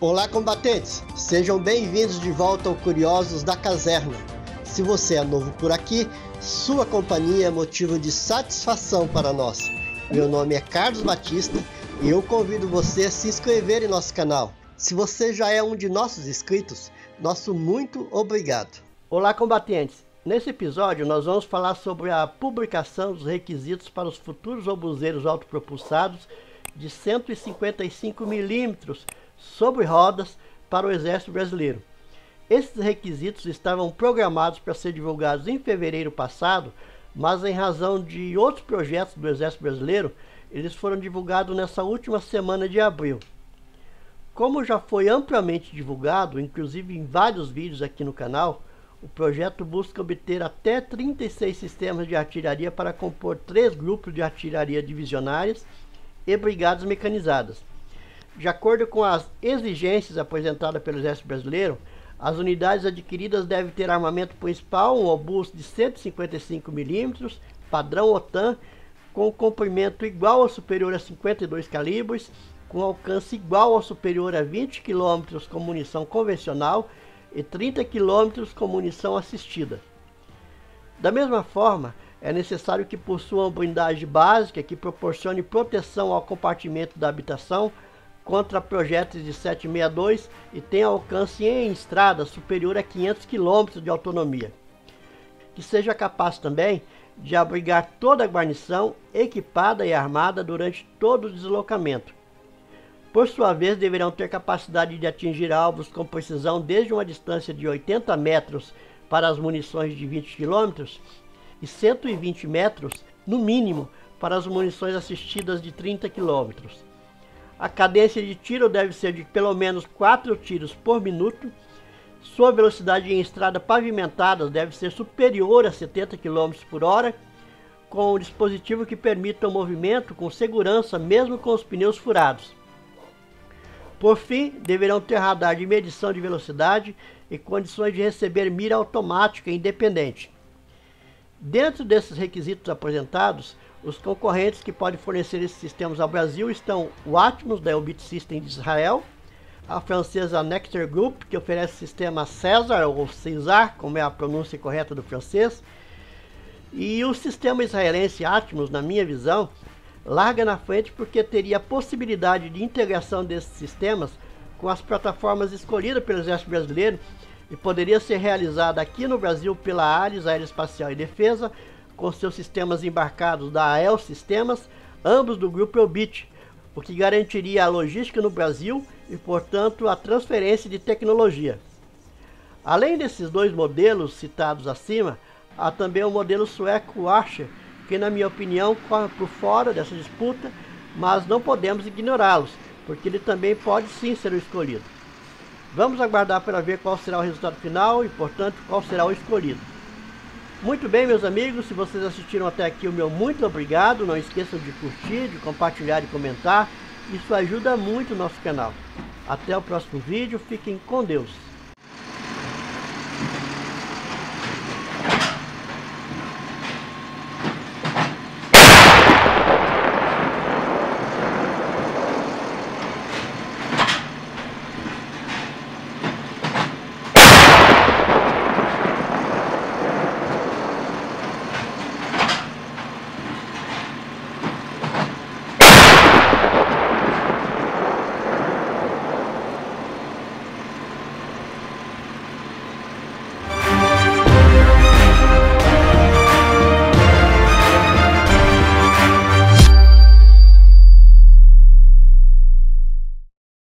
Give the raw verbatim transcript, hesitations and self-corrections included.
Olá, combatentes! Sejam bem-vindos de volta ao Curiosos da Caserna. Se você é novo por aqui, sua companhia é motivo de satisfação para nós. Meu nome é Carlos Batista e eu convido você a se inscrever em nosso canal. Se você já é um de nossos inscritos, nosso muito obrigado. Olá, combatentes! Nesse episódio nós vamos falar sobre a publicação dos requisitos para os futuros obuseiros autopropulsados de cento e cinquenta e cinco milímetros sobre rodas para o Exército Brasileiro. Esses requisitos estavam programados para ser divulgados em fevereiro passado, mas em razão de outros projetos do Exército Brasileiro, eles foram divulgados nessa última semana de abril. Como já foi amplamente divulgado, inclusive em vários vídeos aqui no canal, o projeto busca obter até trinta e seis sistemas de artilharia para compor três grupos de artilharia divisionárias e brigadas mecanizadas. De acordo com as exigências apresentadas pelo Exército Brasileiro, as unidades adquiridas devem ter armamento principal, um obus de cento e cinquenta e cinco milímetros, padrão OTAN, com comprimento igual ou superior a cinquenta e dois calibres, com alcance igual ou superior a vinte quilômetros com munição convencional e trinta quilômetros com munição assistida. Da mesma forma, é necessário que possuam blindagem básica que proporcione proteção ao compartimento da habitação contra projéteis de sete sessenta e dois e tem alcance em estrada superior a quinhentos quilômetros de autonomia. Que seja capaz também de abrigar toda a guarnição equipada e armada durante todo o deslocamento. Por sua vez, deverão ter capacidade de atingir alvos com precisão desde uma distância de oitenta metros para as munições de vinte quilômetros e cento e vinte metros, no mínimo, para as munições assistidas de trinta quilômetros. A cadência de tiro deve ser de pelo menos quatro tiros por minuto. Sua velocidade em estrada pavimentada deve ser superior a setenta quilômetros por hora, com um dispositivo que permita o movimento com segurança mesmo com os pneus furados. Por fim, deverão ter radar de medição de velocidade e condições de receber mira automática independente. Dentro desses requisitos apresentados, os concorrentes que podem fornecer esses sistemas ao Brasil estão o Atmos, da Elbit Systems de Israel, a francesa Nectar Group, que oferece o sistema CAESAR, ou CAESAR, como é a pronúncia correta do francês, e o sistema israelense Atmos, na minha visão, larga na frente porque teria a possibilidade de integração desses sistemas com as plataformas escolhidas pelo Exército Brasileiro e poderia ser realizada aqui no Brasil pela Aeroespacial e Defesa, com seus sistemas embarcados da A E L Sistemas, ambos do grupo Elbit, o que garantiria a logística no Brasil e, portanto, a transferência de tecnologia. Além desses dois modelos citados acima, há também o modelo sueco Archer, que, na minha opinião, corre por fora dessa disputa, mas não podemos ignorá-los, porque ele também pode sim ser o escolhido. Vamos aguardar para ver qual será o resultado final e, portanto, qual será o escolhido. Muito bem, meus amigos, se vocês assistiram até aqui, o meu muito obrigado. Não esqueçam de curtir, de compartilhar e comentar. Isso ajuda muito o nosso canal. Até o próximo vídeo. Fiquem com Deus.